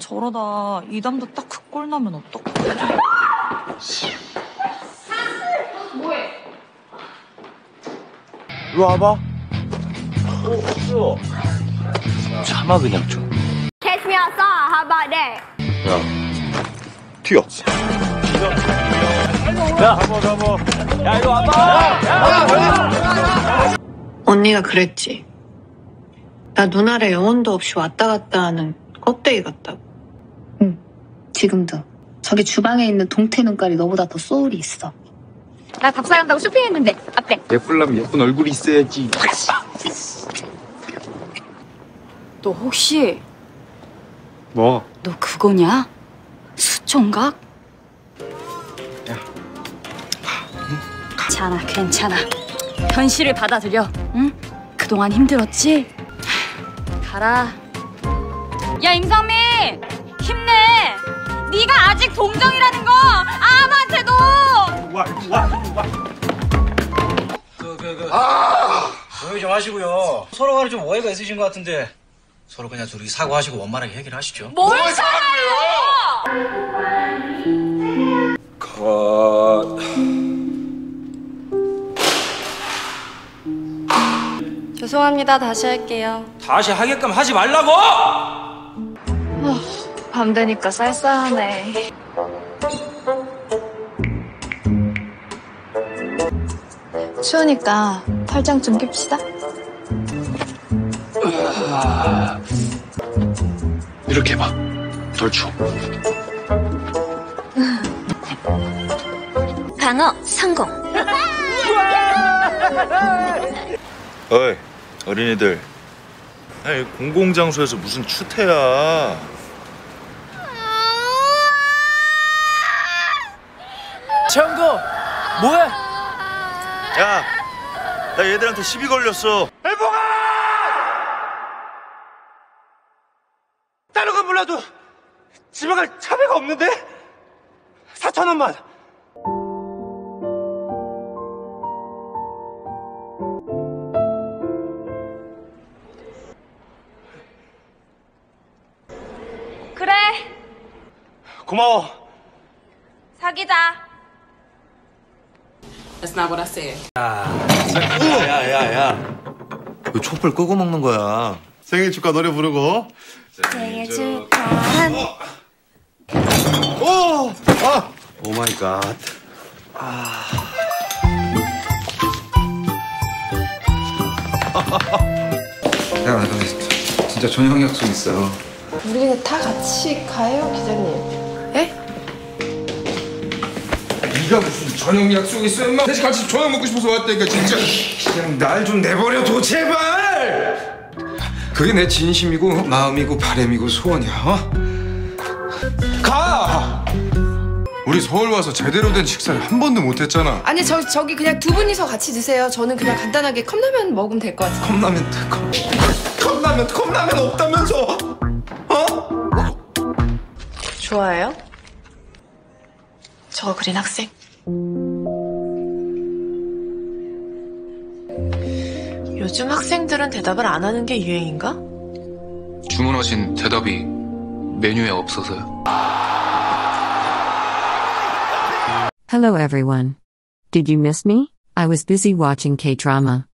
저러다 이담도 딱 그 꼴 나면 어떡해. 뭐해? 이리 와봐. 참아 그냥 좀. Catch me outside, how about that? 야, 튀어. 야, 잡아. 야, 이리 와봐. 언니가 그랬지. 나 눈알에 영혼도 없이 왔다 갔다 하는 껍데기 같다고. 응, 지금도. 저기 주방에 있는 동태 눈깔이 너보다 더 소울이 있어. 나 밥 사간다고 쇼핑했는데 어때? 예쁠라면 예쁜 얼굴이 있어야지. 너 혹시 뭐? 너 그거냐? 수총각? 야, 괜찮아, 괜찮아. 현실을 받아들여, 응? 그동안 힘들었지? 가라. 야, 임성민! 힘내! 네가 아직 동정이라는 거 아무한테도! 와. 조용히 좀 하시고요. 서로 간에 좀 오해가 있으신 것 같은데 서로 그냥 둘이 사과하시고 원만하게 얘기를 하시죠. 뭘 사과해요! 죄송합니다. 다시 할게요. 다시 하게끔 하지 말라고! 밤 되니까 쌀쌀하네. 추우니까 팔짱 좀 낍시다. 이렇게 해봐. 덜 추워. 방어 성공. 어이, 어린이들. 아니, 공공장소에서 무슨 추태야. 창고, 뭐해? 야, 나 얘들한테 시비 걸렸어. 해보가! 다른 건 몰라도 집에 갈 차비가 없는데? 4,000원만. 그래. 고마워. 사귀자. That's not what I said. 야. 왜 촛불 끄고 먹는 거야? 생일 축하 노래 부르고. 생일 축하. 오! 아! Oh my God. 아. 야, 나 진짜 저녁 약속 있어. 우리 다 같이 가요, 기자님. 예? 야, 무슨 저녁 약속 있어 임마. 셋이 같이 저녁 먹고 싶어서 왔다니까 진짜. 그냥 날 좀 내버려둬 제발. 그게 내 진심이고 마음이고 바람이고 소원이야. 어? 가. 우리 서울 와서 제대로 된 식사를 한 번도 못 했잖아. 아니 저기 그냥 두 분이서 같이 드세요. 저는 그냥 간단하게 컵라면 먹으면 될 것 같아요. 컵라면 없다면서. 어? 좋아요? 저거 그린 학생. 요즘 학생들은 대답을 안 하는 게 유행인가? 주문하신 대답이 메뉴에 없어서요. Hello everyone. Did you miss me? I was busy watching K-drama.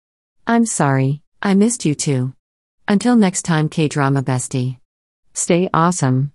I'm sorry, I missed you too. Until next time K-drama bestie. Stay awesome.